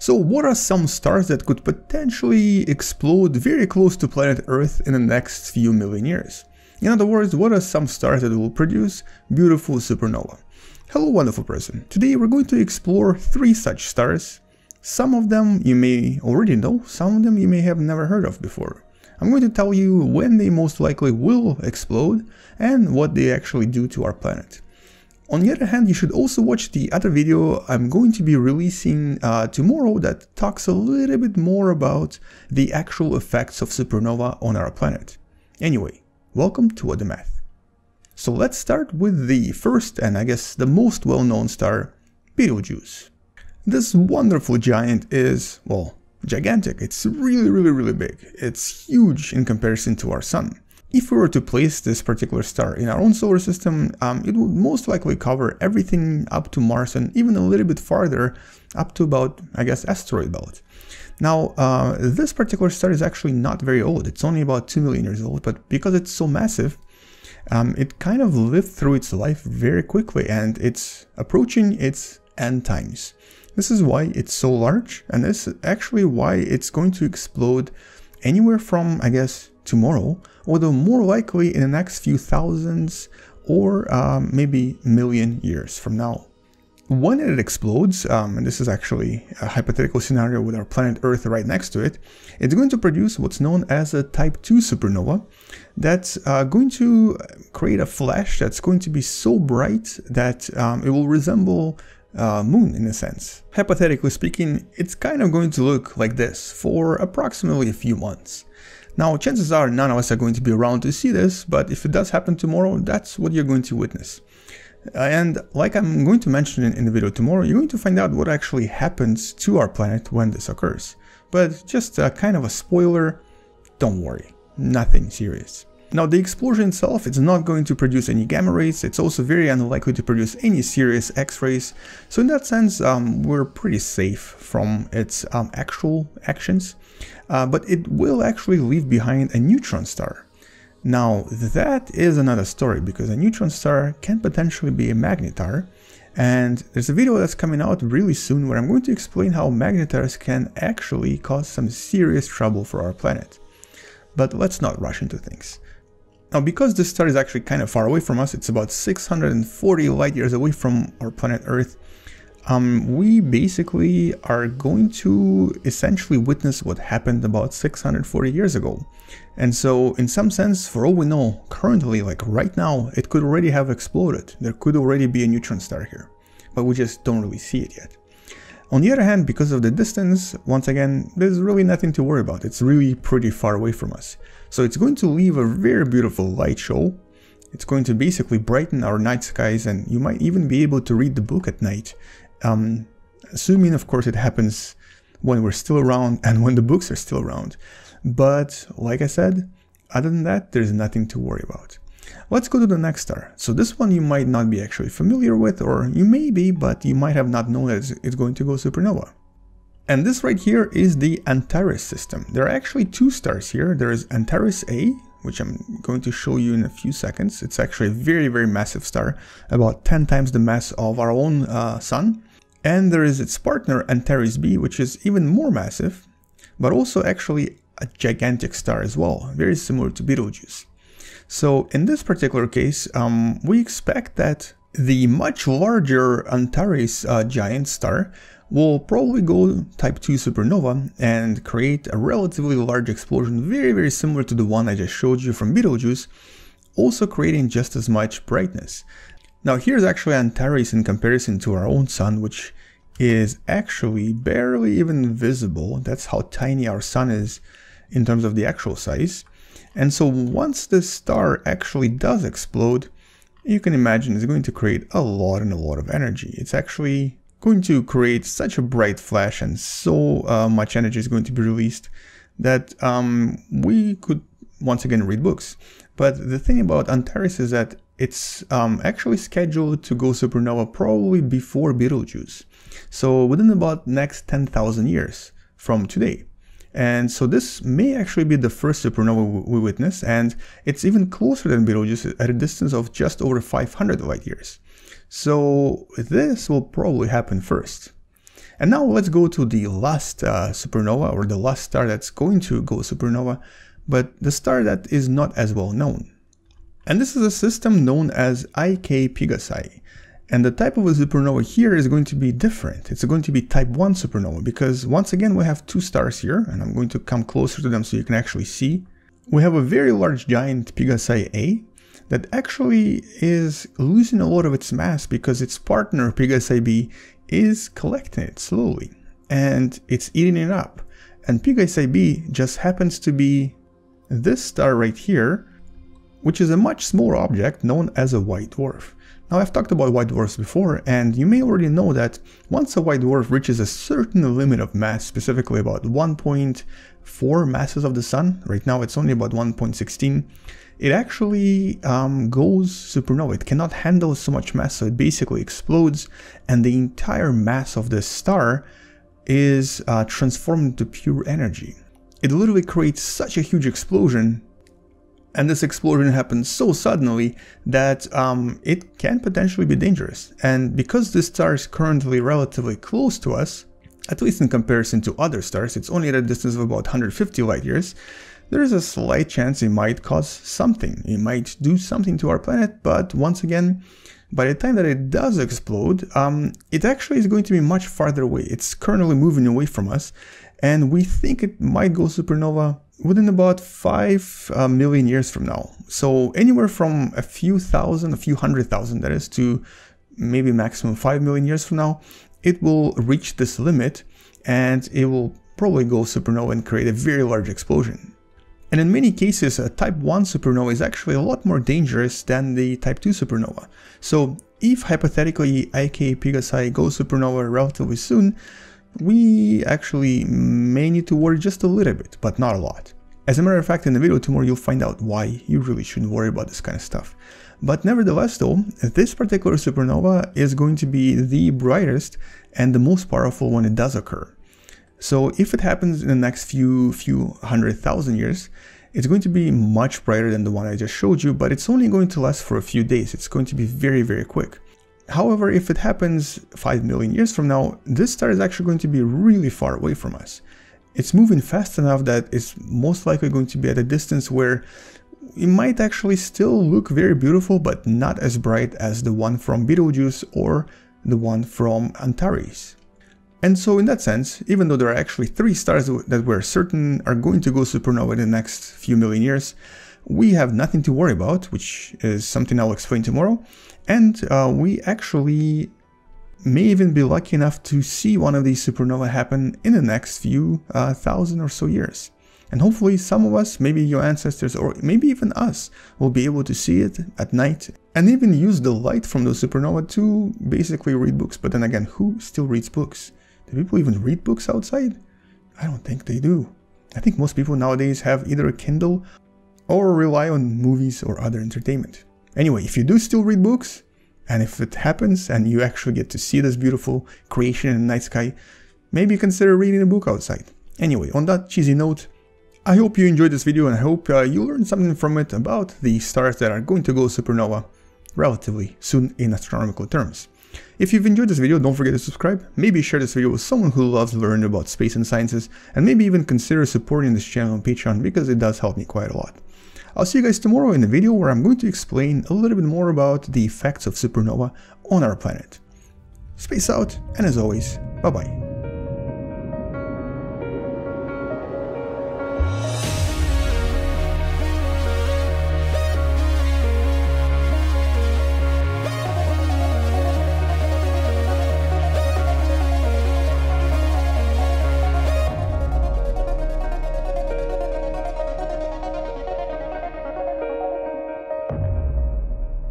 So what are some stars that could potentially explode very close to planet Earth in the next few million years? In other words, what are some stars that will produce beautiful supernova? Hello wonderful person, today we're going to explore three such stars. Some of them you may already know, some of them you may have never heard of before. I'm going to tell you when they most likely will explode and what they actually do to our planet. On the other hand, you should also watch the other video I'm going to be releasing tomorrow that talks a little bit more about the actual effects of supernova on our planet. Anyway, welcome to What Da Math. So let's start with the first and I guess the most well-known star, Betelgeuse. This wonderful giant is, well, gigantic. It's really big. It's huge in comparison to our sun. If we were to place this particular star in our own solar system, it would most likely cover everything up to Mars and even a little bit farther, up to about, I guess, asteroid belt. Now, this particular star is actually not very old. It's only about 2 million years old, but because it's so massive, it kind of lived through its life very quickly and it's approaching its end times. This is why it's so large, and this is actually why it's going to explode anywhere from, I guess, tomorrow, although more likely in the next few thousands or maybe million years from now. When it explodes, and this is actually a hypothetical scenario with our planet Earth right next to it, it's going to produce what's known as a type 2 supernova that's going to create a flash that's going to be so bright that it will resemble moon in a sense. Hypothetically speaking, it's kind of going to look like this for approximately a few months. Now, chances are none of us are going to be around to see this, but if it does happen tomorrow, that's what you're going to witness. And like I'm going to mention in the video tomorrow, you're going to find out what actually happens to our planet when this occurs. But just kind of a spoiler, don't worry, nothing serious. Now, the explosion itself, it's not going to produce any gamma rays, it's also very unlikely to produce any serious X-rays, so in that sense, we're pretty safe from its actual actions, but it will actually leave behind a neutron star. Now, that is another story, because a neutron star can potentially be a magnetar, and there's a video that's coming out really soon where I'm going to explain how magnetars can actually cause some serious trouble for our planet. But let's not rush into things. Now, because this star is actually kind of far away from us, it's about 640 light years away from our planet Earth, we basically are going to essentially witness what happened about 640 years ago. And so, in some sense, for all we know, currently, like right now, it could already have exploded. There could already be a neutron star here, but we just don't really see it yet. On the other hand, because of the distance, once again, there's really nothing to worry about. It's really pretty far away from us. So it's going to leave a very beautiful light show. It's going to basically brighten our night skies, and you might even be able to read the book at night. Assuming, of course, it happens when we're still around and when the books are still around. But, like I said, other than that, there's nothing to worry about. Let's go to the next star. So this one you might not be actually familiar with, or you may be, but you might have not known that it's going to go supernova. And this right here is the Antares system. There are actually two stars here. There is Antares A, which I'm going to show you in a few seconds. It's actually a very massive star, about 10 times the mass of our own sun. And there is its partner Antares B, which is even more massive, but also actually a gigantic star as well, very similar to Betelgeuse. So in this particular case, we expect that the much larger Antares giant star will probably go type 2 supernova and create a relatively large explosion, very similar to the one I just showed you from Betelgeuse, also creating just as much brightness. Now here's actually Antares in comparison to our own sun, which is actually barely even visible. That's how tiny our sun is in terms of the actual size. And so once this star actually does explode, you can imagine it's going to create a lot of energy. It's actually going to create such a bright flash and so much energy is going to be released that we could once again read books. But the thing about Antares is that it's actually scheduled to go supernova probably before Betelgeuse. So within about next 10,000 years from today. And so this may actually be the first supernova we witness, and it's even closer than Betelgeuse at a distance of just over 500 light years. So this will probably happen first. And now let's go to the last supernova, or the last star that's going to go supernova, but the star that is not as well known. And this is a system known as IK Pegasi. And the type of a supernova here is going to be different. It's going to be type 1 supernova, because once again we have two stars here, and I'm going to come closer to them so you can actually see. We have a very large giant Pegasi A that actually is losing a lot of its mass because its partner Pegasi B is collecting it slowly and it's eating it up. And Pegasi B just happens to be this star right here, which is a much smaller object known as a white dwarf. Now, I've talked about white dwarfs before, and you may already know that once a white dwarf reaches a certain limit of mass, specifically about 1.4 masses of the sun, right now it's only about 1.16, it actually goes supernova. It cannot handle so much mass, so it basically explodes, and the entire mass of the star is transformed into pure energy. It literally creates such a huge explosion, and this explosion happens so suddenly that it can potentially be dangerous. And because this star is currently relatively close to us, at least in comparison to other stars, it's only at a distance of about 150 light years, there is a slight chance it might cause something. It might do something to our planet, but once again, by the time that it does explode, it actually is going to be much farther away. It's currently moving away from us, and we think it might go supernova within about 5 million years from now. So anywhere from a few thousand, a few 100,000 that is, to maybe maximum 5 million years from now, it will reach this limit and it will probably go supernova and create a very large explosion. And in many cases, a type 1 supernova is actually a lot more dangerous than the type 2 supernova. So if hypothetically IK Pegasi goes supernova relatively soon, we actually may need to worry just a little bit, but not a lot. As a matter of fact, in the video tomorrow, you'll find out why you really shouldn't worry about this kind of stuff. But nevertheless though, this particular supernova is going to be the brightest and the most powerful when it does occur. So if it happens in the next few 100,000 years, it's going to be much brighter than the one I just showed you, but it's only going to last for a few days. It's going to be very, very quick. However, if it happens 5 million years from now, this star is actually going to be really far away from us. It's moving fast enough that it's most likely going to be at a distance where it might actually still look very beautiful, but not as bright as the one from Betelgeuse or the one from Antares. And so in that sense, even though there are actually three stars that we're certain are going to go supernova in the next few million years, we have nothing to worry about, which is something I'll explain tomorrow. And we actually may even be lucky enough to see one of these supernovae happen in the next few thousand or so years. And hopefully some of us, maybe your ancestors or maybe even us, will be able to see it at night and even use the light from those supernovae to basically read books. But then again, who still reads books? Do people even read books outside? I don't think they do. I think most people nowadays have either a Kindle or rely on movies or other entertainment. Anyway, if you do still read books, and if it happens and you actually get to see this beautiful creation in the night sky, maybe consider reading a book outside. Anyway, on that cheesy note, I hope you enjoyed this video and I hope you learned something from it about the stars that are going to go supernova relatively soon in astronomical terms. If you've enjoyed this video, don't forget to subscribe, maybe share this video with someone who loves learning about space and sciences, and maybe even consider supporting this channel on Patreon because it does help me quite a lot. I'll see you guys tomorrow in a video where I'm going to explain a little bit more about the effects of supernova on our planet. Space out, and as always, bye-bye.